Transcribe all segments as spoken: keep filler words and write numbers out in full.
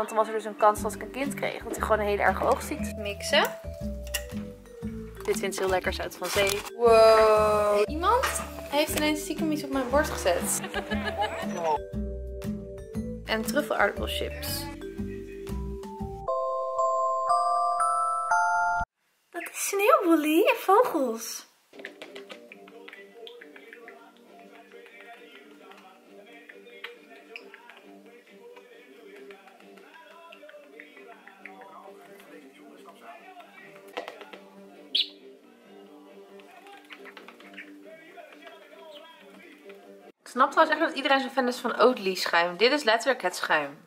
Want dan was er dus een kans dat ik een kind kreeg. Dat ik gewoon een hele erge oogziekte. Mixen. Dit vindt ze heel lekker zout van zee. Wow. Iemand heeft ineens stiekem iets op mijn bord gezet. En truffelaardappelchips. Dat is sneeuwboelie en vogels. Ik snap trouwens echt dat iedereen zo'n fan is van Oatly schuim. Dit is letterlijk het schuim.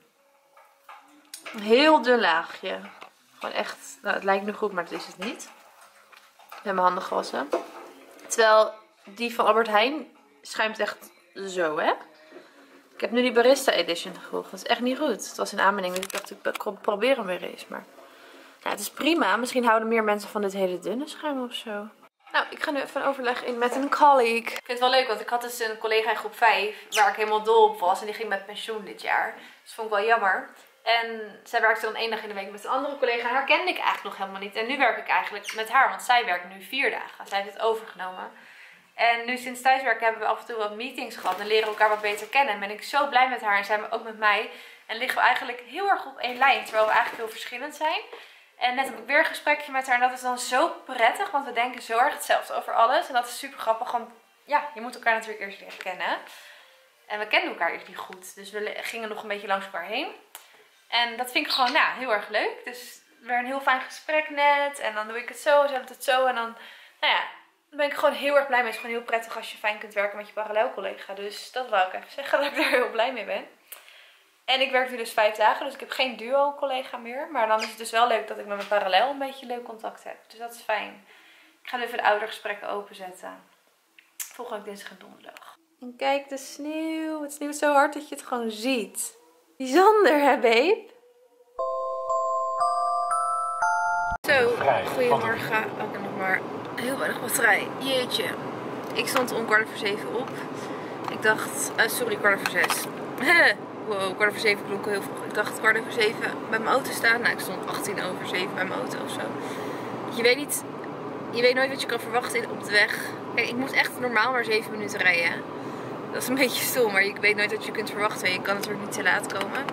Een heel dun laagje. Gewoon echt, nou het lijkt nu goed, maar dat is het niet. Ik heb mijn handen gewassen. Terwijl die van Albert Heijn schuimt echt zo, hè. Ik heb nu die Barista Edition gekocht. Dat is echt niet goed. Het was in aanbieding, dus ik dacht ik probeer hem weer eens. Maar nou, het is prima. Misschien houden meer mensen van dit hele dunne schuim of zo. Nou, ik ga nu even een overleg in met een colleague. Ik vind het wel leuk, want ik had dus een collega in groep vijf waar ik helemaal dol op was. En die ging met pensioen dit jaar. Dus vond ik wel jammer. En zij werkte dan één dag in de week met een andere collega. En haar kende ik eigenlijk nog helemaal niet. En nu werk ik eigenlijk met haar, want zij werkt nu vier dagen. Zij heeft het overgenomen. En nu sinds thuiswerken hebben we af en toe wat meetings gehad. En leren elkaar wat beter kennen. En ben ik zo blij met haar en zijn we ook met mij. En liggen we eigenlijk heel erg op één lijn. Terwijl we eigenlijk heel verschillend zijn. En net heb ik weer een gesprekje met haar en dat is dan zo prettig, want we denken zo erg hetzelfde over alles. En dat is super grappig, want ja, je moet elkaar natuurlijk eerst leren kennen. En we kennen elkaar eerst niet goed, dus we gingen nog een beetje langs elkaar heen. En dat vind ik gewoon nou, heel erg leuk. Dus weer een heel fijn gesprek net en dan doe ik het zo, ze doet het zo. En dan, nou ja, daar ben ik gewoon heel erg blij mee. Het is gewoon heel prettig als je fijn kunt werken met je parallelcollega. Dus dat wou ik even zeggen, dat ik daar heel blij mee ben. En ik werk nu dus vijf dagen, dus ik heb geen duo-collega meer. Maar dan is het dus wel leuk dat ik met mijn parallel een beetje leuk contact heb. Dus dat is fijn. Ik ga nu even de oudergesprekken openzetten. Volgende week dinsdag en donderdag. En kijk de sneeuw. Het sneeuwt zo hard dat je het gewoon ziet. Bijzonder hè, babe? Zo, goedemorgen. Ook nog maar heel weinig batterij. Jeetje. Ik stond om kwart voor zeven op. Ik dacht, uh, sorry, kwart voor zes. Wow, kwart over zeven klonk heel vroeg. Ik dacht kwart over zeven bij mijn auto staan. Nou, ik stond achttien over zeven bij mijn auto of zo. Je weet niet, je weet nooit wat je kan verwachten op de weg. Kijk, ik moest echt normaal maar zeven minuten rijden. Dat is een beetje stom, maar ik weet nooit wat je kunt verwachten. Je kan natuurlijk niet te laat komen.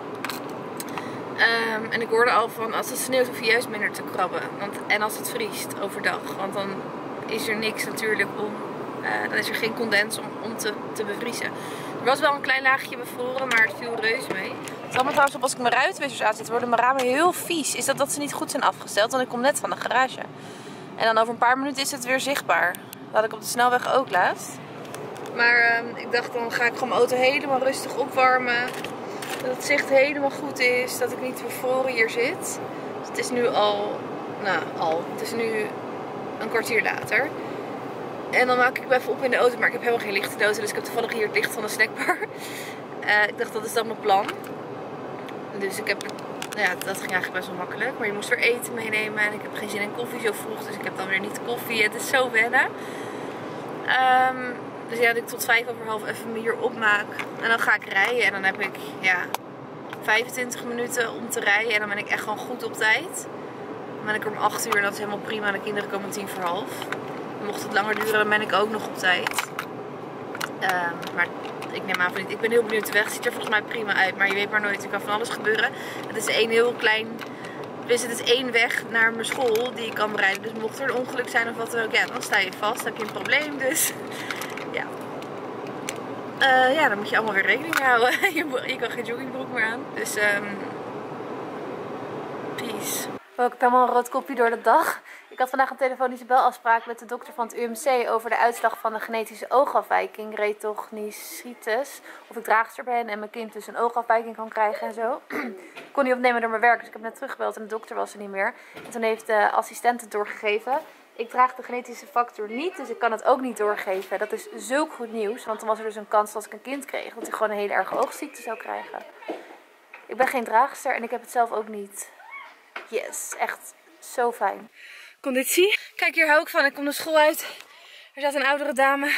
Um, en ik hoorde al van, als het sneeuwt hoef je juist minder te krabben. Want, en als het vriest overdag. Want dan is er niks natuurlijk om, uh, dan is er geen condens om, om te, te bevriezen. Er was wel een klein laagje bevroren, maar het viel reuze mee. Het kwam me trouwens op als ik mijn ruitenwissers uitzet, worden mijn ramen heel vies. Is dat dat ze niet goed zijn afgesteld? Want ik kom net van de garage. En dan over een paar minuten is het weer zichtbaar. Dat had ik op de snelweg ook laatst. Maar uh, ik dacht, dan ga ik gewoon mijn auto helemaal rustig opwarmen. Dat het zicht helemaal goed is, dat ik niet bevroren hier zit. Dus het is nu al, nou al, het is nu een kwartier later. En dan maak ik me even op in de auto, maar ik heb helemaal geen lichte dozen, dus ik heb toevallig hier het licht van de snackbar. Uh, ik dacht, dat is dan mijn plan. Dus ik heb, nou ja, dat ging eigenlijk best wel makkelijk. Maar je moest weer eten meenemen en ik heb geen zin in koffie zo vroeg, dus ik heb dan weer niet koffie. Het is zo wennen. Um, dus ja, dat ik tot vijf over half even hier opmaak. En dan ga ik rijden en dan heb ik, ja, vijfentwintig minuten om te rijden en dan ben ik echt gewoon goed op tijd. Dan ben ik er om acht uur en dat is helemaal prima en de kinderen komen om tien voor half. Mocht het langer duren, dan ben ik ook nog op tijd. Uh, maar ik neem aan van niet. Ik ben heel benieuwd. De weg ziet er volgens mij prima uit. Maar je weet maar nooit. Er kan van alles gebeuren. Het is één heel klein... Dus het is één weg naar mijn school die ik kan bereiden. Dus mocht er een ongeluk zijn of wat dan ook, ja, dan sta je vast. Dan heb je een probleem. Dus ja. Uh, ja, dan moet je allemaal weer rekening houden. Je kan geen joggingbroek meer aan. Dus um... peace. Oh, ik heb helemaal een rood kopje door de dag. Ik had vandaag een telefonische belafspraak met de dokter van het U M C over de uitslag van de genetische oogafwijking, retognisitis. Of ik draagster ben en mijn kind dus een oogafwijking kan krijgen en zo. Ik kon niet opnemen door mijn werk, dus ik heb net teruggebeld en de dokter was er niet meer. En toen heeft de assistent het doorgegeven. Ik draag de genetische factor niet, dus ik kan het ook niet doorgeven. Dat is zulk goed nieuws, want dan was er dus een kans dat ik een kind kreeg. Dat ik gewoon een hele erge oogziekte zou krijgen. Ik ben geen draagster en ik heb het zelf ook niet. Yes, echt zo fijn. Conditie. Kijk, hier hou ik van. Ik kom de school uit. Er zat een oudere dame.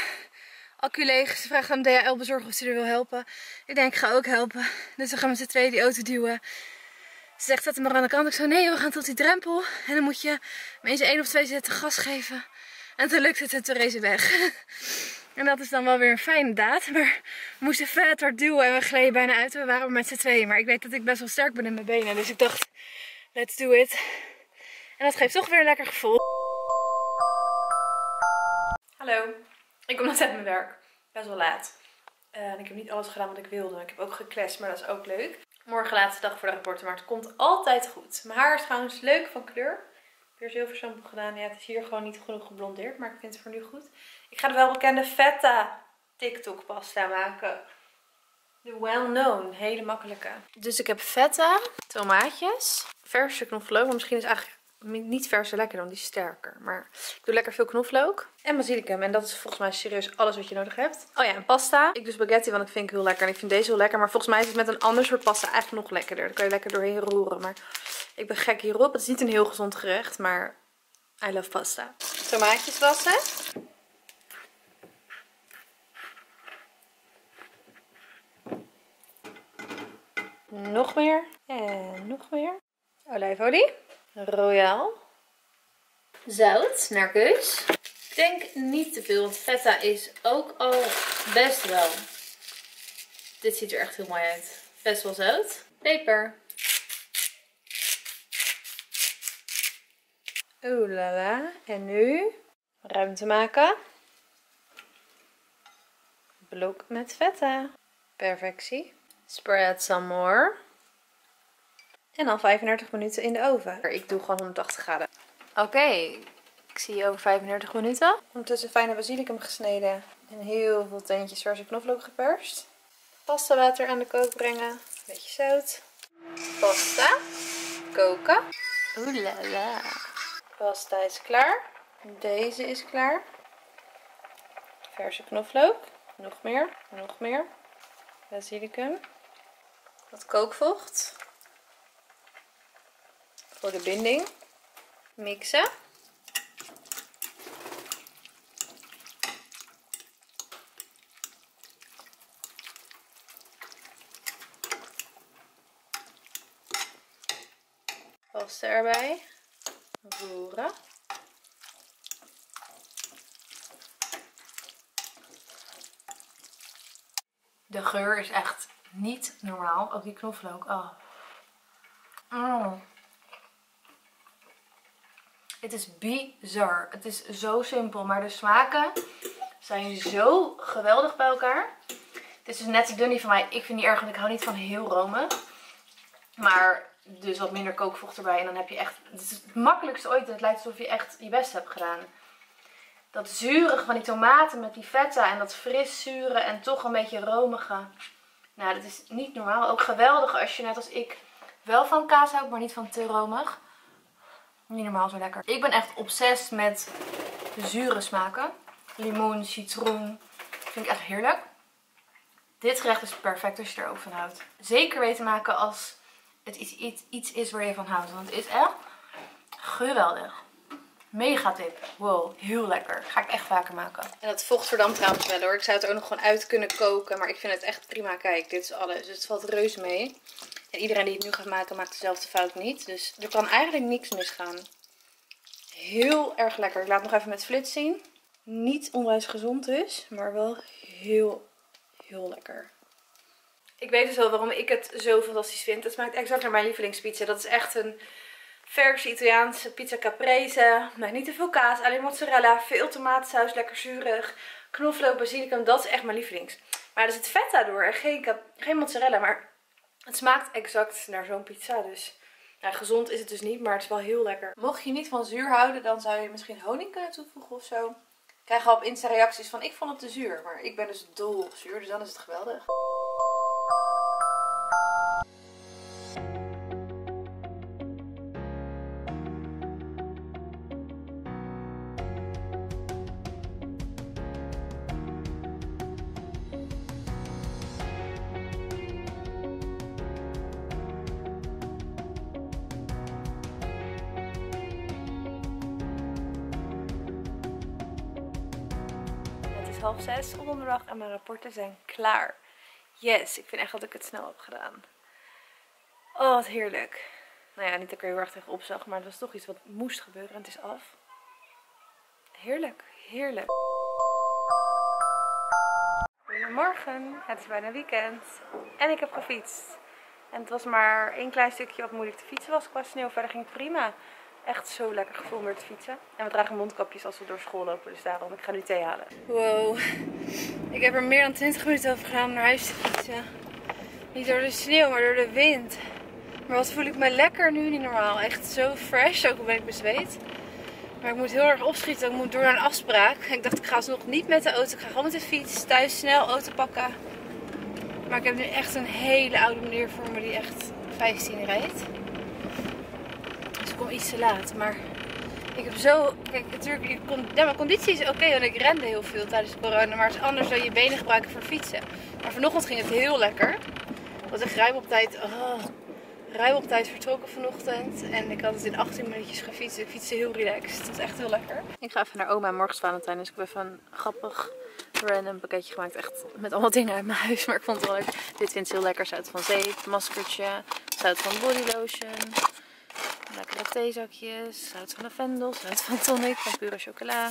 Accu leeg. Ze vraagt aan de D H L-bezorger of ze er wil helpen. Ik denk, ik ga ook helpen. Dus we gaan met z'n tweeën die auto duwen. Ze zegt zet hem maar aan de kant. Ik zo nee, we gaan tot die drempel. En dan moet je hem eens één of twee zetten gas geven. En toen lukt het en toen rees hij weg. En dat is dan wel weer een fijne daad. Maar we moesten vet hard duwen en we gleden bijna uit. We waren met z'n tweeën. Maar ik weet dat ik best wel sterk ben in mijn benen. Dus ik dacht, let's do it. En dat geeft toch weer een lekker gevoel. Hallo, ik kom net uit mijn werk. Best wel laat. En uh, ik heb niet alles gedaan wat ik wilde. Ik heb ook geclashed, maar dat is ook leuk. Morgen laatste dag voor de geboorte, maar het komt altijd goed. Mijn haar is trouwens leuk van kleur. Weer zilver shampoo gedaan. Ja, het is hier gewoon niet genoeg geblondeerd, maar ik vind het voor nu goed. Ik ga de welbekende feta TikTok pasta maken. De well known, hele makkelijke. Dus ik heb feta, tomaatjes, verse knoflook. Maar misschien is eigenlijk niet verse lekker, want die is sterker. Maar ik doe lekker veel knoflook. En basilicum. En dat is volgens mij serieus alles wat je nodig hebt. Oh ja, en pasta. Ik doe spaghetti, want ik vind het heel lekker. En ik vind deze heel lekker. Maar volgens mij is het met een ander soort pasta eigenlijk nog lekkerder. Daar kan je lekker doorheen roeren. Maar ik ben gek hierop. Het is niet een heel gezond gerecht, maar I love pasta. Tomaatjes wassen. Nog meer. En nog meer. Olijfolie. Royaal. Zout, naar keus. Ik denk niet te veel, want feta is ook al best wel. Dit ziet er echt heel mooi uit. Best wel zout. Peper. Oeh la la. En nu ruimte maken. Blok met feta. Perfectie. Spread some more. En dan vijfendertig minuten in de oven. Ik doe gewoon honderdtachtig graden. Oké, okay, ik zie je over vijfendertig minuten. Ondertussen fijne basilicum gesneden. En heel veel teentjes verse knoflook geperst. Pasta water aan de kook brengen. Een beetje zout. Pasta. Koken. Oeh la la. Pasta is klaar. Deze is klaar. Verse knoflook. Nog meer. Nog meer. Basilicum. Wat kookvocht. Voor de binding. Mixen. Pasta erbij. Roeren. De geur is echt niet normaal. Ook die knoflook. Oh. Mm. Het is bizar. Het is zo simpel. Maar de smaken zijn zo geweldig bij elkaar. Het is dus net te dun die van mij. Ik vind die erg, want ik hou niet van heel romig. Maar dus wat minder kookvocht erbij. En dan heb je echt... Het is het makkelijkste ooit. Het lijkt alsof je echt je best hebt gedaan. Dat zurige van die tomaten met die feta. En dat fris zure en toch een beetje romige. Nou, dat is niet normaal. Ook geweldig als je net als ik wel van kaas houdt, maar niet van te romig. Niet normaal zo lekker. Ik ben echt obsessed met de zure smaken. Limoen, citroen. Dat vind ik echt heerlijk. Dit gerecht is perfect als je er ook van houdt. Zeker weten maken als het iets, iets, iets is waar je van houdt. Want het is echt geweldig. Mega tip. Wow, heel lekker. Ga ik echt vaker maken. En dat vocht verdampt trouwens wel hoor. Ik zou het ook nog gewoon uit kunnen koken. Maar ik vind het echt prima. Kijk, dit is alles. Dus het valt reuze mee. En iedereen die het nu gaat maken, maakt dezelfde fout niet. Dus er kan eigenlijk niks misgaan. Heel erg lekker. Ik laat het nog even met flits zien. Niet onwijs gezond dus, maar wel heel, heel lekker. Ik weet dus wel waarom ik het zo fantastisch vind. Het smaakt exact naar mijn lievelingspizza. Dat is echt een verse Italiaanse pizza caprese. Maar niet te veel kaas, alleen mozzarella, veel tomatensaus, lekker zuurig. Knoflook, basilicum, dat is echt mijn lievelings. Maar er zit feta door en geen, geen mozzarella, maar... Het smaakt exact naar zo'n pizza, dus nou, gezond is het dus niet, maar het is wel heel lekker. Mocht je niet van zuur houden, dan zou je misschien honing kunnen toevoegen of zo. Ik krijg al op Insta reacties van ik vond het te zuur, maar ik ben dus dol op zuur, dus dan is het geweldig. Half zes op donderdag en mijn rapporten zijn klaar. Yes, ik vind echt dat ik het snel heb gedaan. Oh, wat heerlijk. Nou ja, niet dat ik er heel erg tegenop zag, maar het was toch iets wat moest gebeuren en het is af. Heerlijk, heerlijk. Goedemorgen, het is bijna weekend en ik heb gefietst. En het was maar één klein stukje wat moeilijk te fietsen was qua sneeuw. Verder ging het prima. Echt zo lekker gevoel om weer te fietsen. En we dragen mondkapjes als we door school lopen, dus daarom. Ik ga nu thee halen. Wow, ik heb er meer dan twintig minuten over gedaan om naar huis te fietsen. Niet door de sneeuw, maar door de wind. Maar wat voel ik me lekker nu, niet normaal. Echt zo fresh, ook al ben ik bezweet. Maar ik moet heel erg opschieten, ik moet door naar een afspraak. Ik dacht, ik ga alsnog niet met de auto, ik ga gewoon met de fiets. Thuis snel auto pakken. Maar ik heb nu echt een hele oude meneer voor me die echt vijftien rijdt. Dus ik kom iets te laat. Maar ik heb zo... Kijk, natuurlijk, ik kon, ja, mijn conditie is oké, okay, want ik rende heel veel tijdens corona. Maar het is anders dan je benen gebruiken voor fietsen. Maar vanochtend ging het heel lekker. Want ik ruim op tijd... Oh, ruim op tijd vertrokken vanochtend. En ik had het in achttien minuutjes gefietst. Ik fietste heel relaxed. Het was echt heel lekker. Ik ga even naar oma. Morgen is Valentijn. Dus ik heb even een grappig random pakketje gemaakt. Echt met allemaal dingen uit mijn huis. Maar ik vond het wel leuk. Dit vindt heel lekker. Zout van zeep. Maskertje. Zout van bodylotion. Lekkere theezakjes. Zout van lavendel. Zout van tonic. Van pure chocola.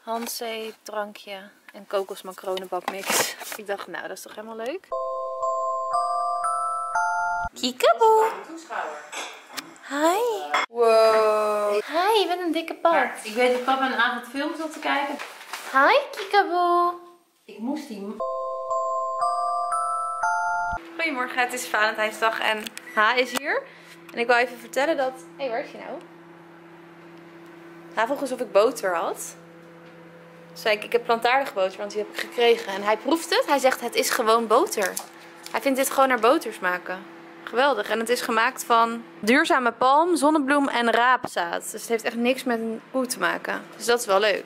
Handzeep. Drankje. En kokosmacronenbakmix. Ik dacht, nou, dat is toch helemaal leuk. Kiekeboe! Hi! Wow! Hi, je bent een dikke pad. Ik weet dat papa een avond film zat te kijken. Hi, Kiekeboe! Ik moest die... Goedemorgen, het is Valentijnsdag en H is hier. En ik wil even vertellen dat... Hé, hey, waar is je nou? Hij vroeg alsof ik boter had. Dus ik, ik heb plantaardige boter, want die heb ik gekregen. En hij proeft het. Hij zegt, het is gewoon boter. Hij vindt dit gewoon naar boter smaken. Geweldig. En het is gemaakt van duurzame palm, zonnebloem en raapzaad. Dus het heeft echt niks met een koe te maken. Dus dat is wel leuk.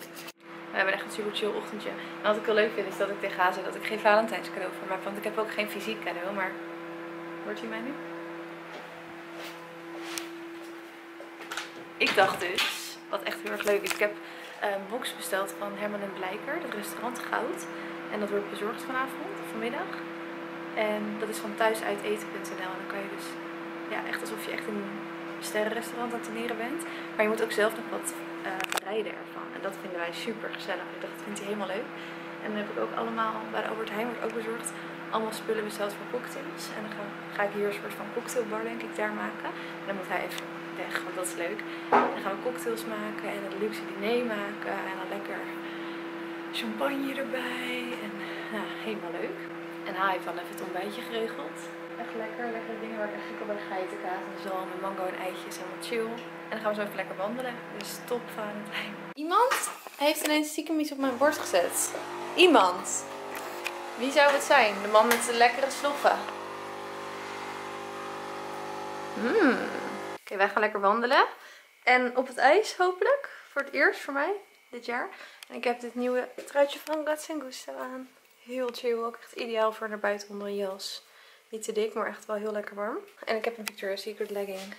We hebben echt een super chill ochtendje. En wat ik wel leuk vind is dat ik tegen haar zei dat ik geen Valentijns cadeau voor maak. Want ik heb ook geen fysiek cadeau. Maar hoort u mij nu? Ik dacht dus, wat echt heel erg leuk is. Ik heb een box besteld van Herman den Blijker. Dat restaurant Goud. En dat wordt bezorgd vanavond, vanmiddag. En dat is van thuisuiteten punt n l. En dan kan je dus ja, echt alsof je echt in een sterrenrestaurant aan het dineren bent. Maar je moet ook zelf nog wat uh, bereiden ervan. En dat vinden wij super gezellig. Ik dacht, dat vindt hij helemaal leuk. En dan heb ik ook allemaal, bij de Albert Heijn wordt ook bezorgd, allemaal spullen besteld voor cocktails. En dan ga, ga ik hier een soort van cocktailbar denk ik daar maken. En dan moet hij even weg, want dat is leuk. En dan gaan we cocktails maken en een luxe diner maken. En dan lekker champagne erbij. En nou, helemaal leuk. En hij heeft dan even het ontbijtje geregeld. Echt lekker, lekkere dingen waar ik echt gek op ben. Geitenkaas en zalm en mango en eitjes, helemaal chill. En dan gaan we zo even lekker wandelen. Dus top Valentijn. Iemand heeft ineens stiekem iets op mijn bord gezet. Iemand. Wie zou het zijn? De man met de lekkere sloffen. Mm. Oké, okay, wij gaan lekker wandelen. En op het ijs hopelijk. Voor het eerst voor mij dit jaar. En ik heb dit nieuwe truitje van Guts en Gusto aan. Heel chill, ook echt ideaal voor naar buiten onder een jas. Niet te dik, maar echt wel heel lekker warm. En ik heb een Victoria's Secret legging.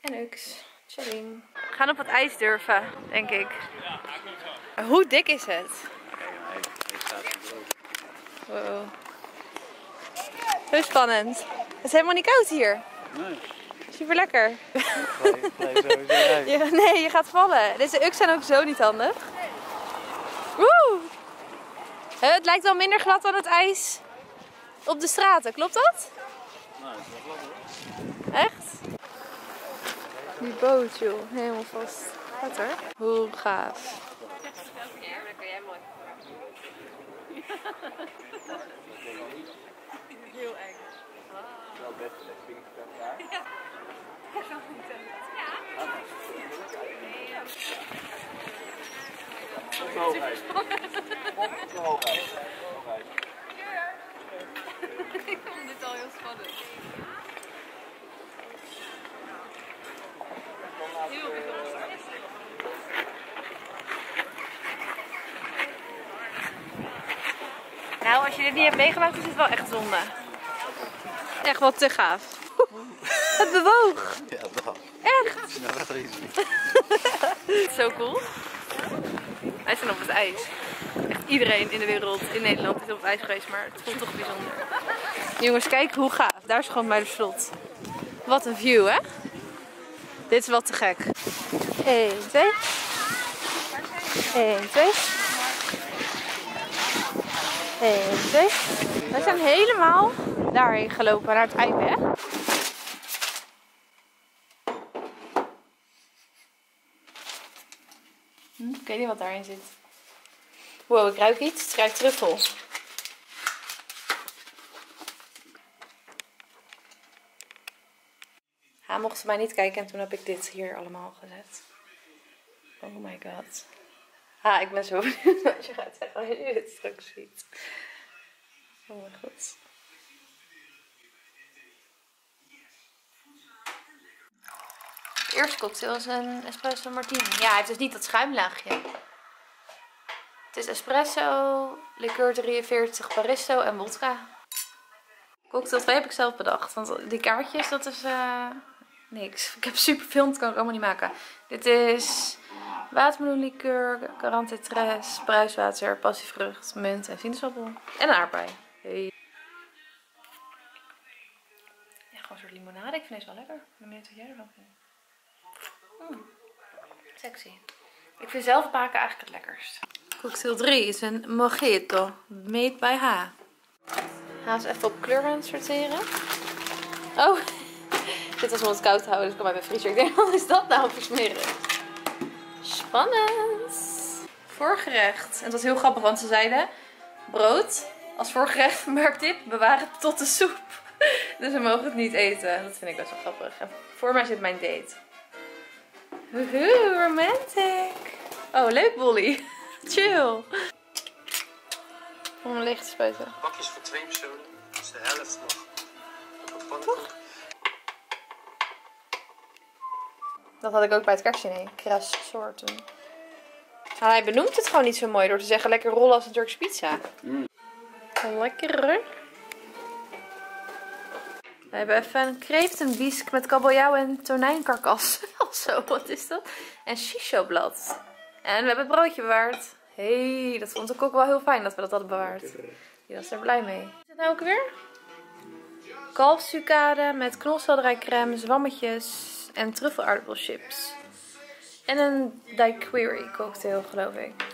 En uks. Chilling. We gaan op het ijs durven, denk ik. Hoe dik is het? Wow. Zo spannend. Het is helemaal niet koud hier. Nee. Super lekker. Nee, je gaat vallen. Deze uks zijn ook zo niet handig. Woe! Het lijkt wel minder glad dan het ijs op de straten, klopt dat? Nee, het is wel glad hoor. Echt? Die boot joh, helemaal vast. Wat hoor. Hoe gaaf. Ja, dat kan jij mooi. Heel eng. Wel best een vinkje van elkaar. Ja, dat kan niet zo. Ja. Super hoogheid. Ik vond dit al heel spannend. Heel bijzonder. Nou, als je dit niet hebt meegemaakt, is het wel echt zonde. Echt wel te gaaf. Het bewoog. Ja, dat. Echt. Snel gaat er iets. Zo cool. Wij zijn op het ijs. Iedereen in de wereld, in Nederland, is op het ijs geweest, maar het voelt toch bijzonder. Jongens, kijk hoe gaaf. Daar is gewoon bij de slot. Wat een view, hè? Dit is wel te gek. één, twee. één, twee. één, twee. We zijn helemaal daarheen gelopen, naar het einde, hè? Ik weet niet wat daarin zit. Wow, ik ruik iets. Het ruikt truffel. Hij mocht mij niet kijken en toen heb ik dit hier allemaal gezet. Oh my god. Ah, ik ben zo benieuwd als je gaat zeggen als je dit straks ziet. Oh mijn god. De eerste cocktail is een espresso martini. Ja, het is niet dat schuimlaagje. Het is espresso, liqueur drieënveertig, baristo en wodka. Cocktail twee heb ik zelf bedacht. Want die kaartjes, dat is uh, niks. Ik heb superveel, dat kan ik allemaal niet maken. Dit is watermeloenlikeur, carantetres, bruiswater, passievrucht, munt en sinaasappel. En een aardbei. Hey. Ja, gewoon een soort limonade. Ik vind deze wel lekker. Ik ben benieuwd wat jij ervan vindt. Mm. Sexy. Ik vind zelf baken eigenlijk het lekkerst. Cocktail drie is een mojito. Made by H. Gaan we even op kleuren sorteren. Oh, dit was om het koud te houden, dus ik kom bij mijn vriezer. Ik denk, wat is dat nou versmerig? Spannend. Voorgerecht. En dat was heel grappig, want ze zeiden, brood als voorgerecht, maar dit bewaren tot de soep. Dus we mogen het niet eten. Dat vind ik best wel grappig. En voor mij zit mijn date. Woehoe, romantic. Oh, leuk Bolly. Chill. Om leeg te spuiten. Pakjes voor twee personen, dus de helft nog. Pannenkoek. Dat had ik ook bij het kerstdiner. Krassoorten. Nou, hij benoemt het gewoon niet zo mooi door te zeggen lekker rollen als een Turks pizza. Mm. Lekker. We hebben even een kreeftenbiesk met kabeljauw en tonijnkarkas. Of zo, wat is dat? En shishoblad. En we hebben het broodje bewaard. Hé, hey, dat vond ik ook wel heel fijn dat we dat hadden bewaard. Die was er blij mee. Wat is het nou ook weer? Kalfsucade met knolselderijcrème, zwammetjes en truffelaardappelchips. En een daiquiri cocktail, geloof ik.